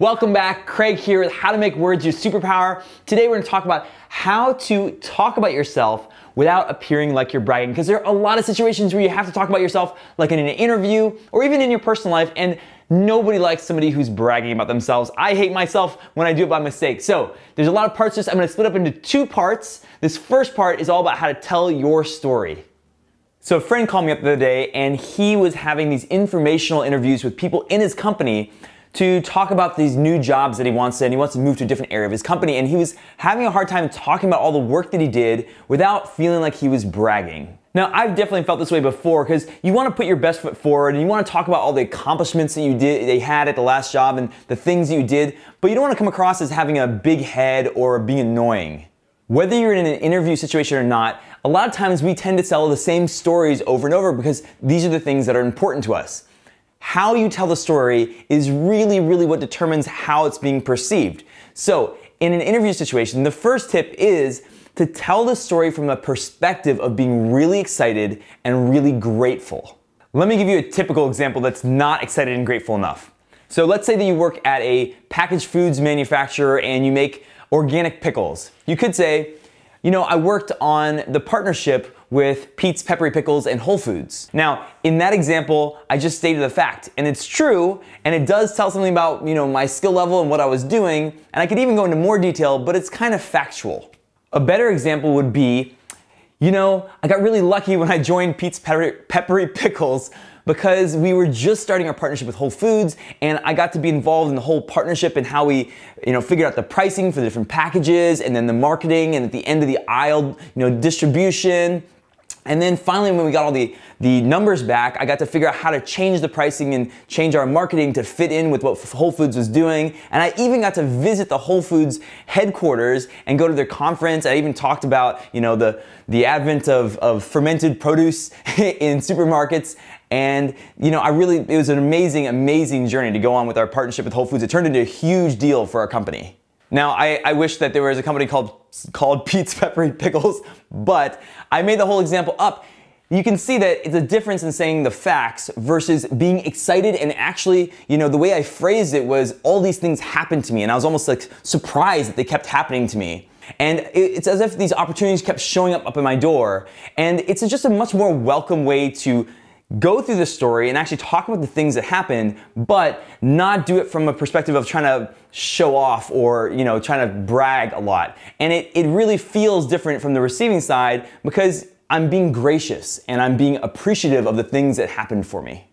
Welcome back, Craig here with How to Make Words Your Superpower. Today we're gonna talk about how to talk about yourself without appearing like you're bragging, because there are a lot of situations where you have to talk about yourself, like in an interview or even in your personal life, and nobody likes somebody who's bragging about themselves. I hate myself when I do it by mistake. So there's a lot of parts to this. I'm gonna split up into two parts. This first part is all about how to tell your story. So a friend called me up the other day and he was having these informational interviews with people in his company to talk about these new jobs that he wants to, and he wants to move to a different area of his company, and he was having a hard time talking about all the work that he did without feeling like he was bragging. Now, I've definitely felt this way before, because you want to put your best foot forward and you want to talk about all the accomplishments that you did, they had at the last job and the things that you did, but you don't want to come across as having a big head or being annoying. Whether you're in an interview situation or not, a lot of times we tend to tell the same stories over and over because these are the things that are important to us. How you tell the story is really what determines how it's being perceived. So in an interview situation, the first tip is to tell the story from a perspective of being really excited and really grateful. Let me give you a typical example that's not excited and grateful enough. So let's say that you work at a packaged foods manufacturer and you make organic pickles. You could say, you know, I worked on the partnership with Pete's Peppery Pickles and Whole Foods. Now, in that example, I just stated a fact, and it's true, and it does tell something about, you know, my skill level and what I was doing, and I could even go into more detail, but it's kind of factual. A better example would be, you know, I got really lucky when I joined Pete's Peppery Pickles because we were just starting our partnership with Whole Foods, and I got to be involved in the whole partnership and how we, you know, figured out the pricing for the different packages, and then the marketing, and at the end of the aisle, you know, distribution. And then finally, when we got all the numbers back, I got to figure out how to change the pricing and change our marketing to fit in with what Whole Foods was doing. And I even got to visit the Whole Foods headquarters and go to their conference. I even talked about, you know, the advent of fermented produce in supermarkets. And, you know, it was an amazing journey to go on with our partnership with Whole Foods. It turned into a huge deal for our company. Now, I wish that there was a company called Pete's Peppery Pickles, but I made the whole example up. You can see that it's a difference in saying the facts versus being excited, and actually, you know, the way I phrased it was all these things happened to me, and I was almost like surprised that they kept happening to me. And it's as if these opportunities kept showing up at my door, and it's just a much more welcome way to go through the story and actually talk about the things that happened, but not do it from a perspective of trying to show off or, you know, trying to brag a lot. And it really feels different from the receiving side because I'm being gracious and I'm being appreciative of the things that happened for me.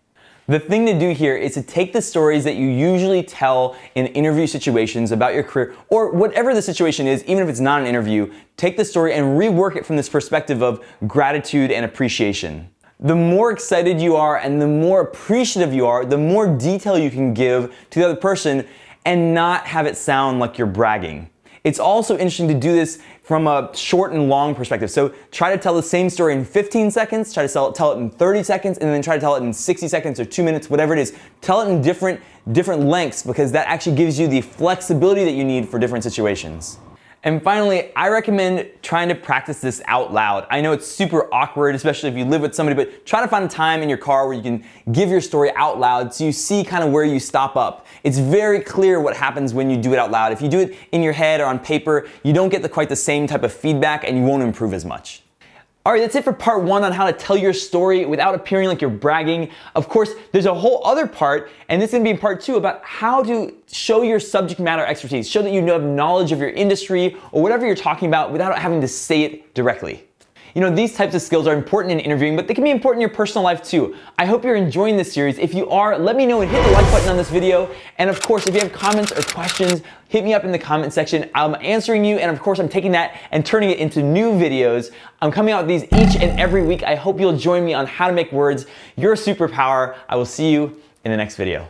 The thing to do here is to take the stories that you usually tell in interview situations about your career or whatever the situation is, even if it's not an interview, take the story and rework it from this perspective of gratitude and appreciation. The more excited you are and the more appreciative you are, the more detail you can give to the other person and not have it sound like you're bragging. It's also interesting to do this from a short and long perspective. So try to tell the same story in 15 seconds, try to tell it in 30 seconds, and then try to tell it in 60 seconds or 2 minutes, whatever it is. Tell it in different lengths, because that actually gives you the flexibility that you need for different situations. And finally, I recommend trying to practice this out loud. I know it's super awkward, especially if you live with somebody, but try to find a time in your car where you can give your story out loud so you see kind of where you stop up. It's very clear what happens when you do it out loud. If you do it in your head or on paper, you don't get quite the same type of feedback and you won't improve as much. All right, that's it for part one on how to tell your story without appearing like you're bragging. Of course, there's a whole other part, and this is gonna be part two, about how to show your subject matter expertise, show that you have knowledge of your industry or whatever you're talking about without having to say it directly. You know, these types of skills are important in interviewing, but they can be important in your personal life too. I hope you're enjoying this series. If you are, let me know and hit the like button on this video. And of course, if you have comments or questions, hit me up in the comment section. I'm answering you, and of course, I'm taking that and turning it into new videos. I'm coming out with these each and every week. I hope you'll join me on How to Make Words Your Superpower. I will see you in the next video.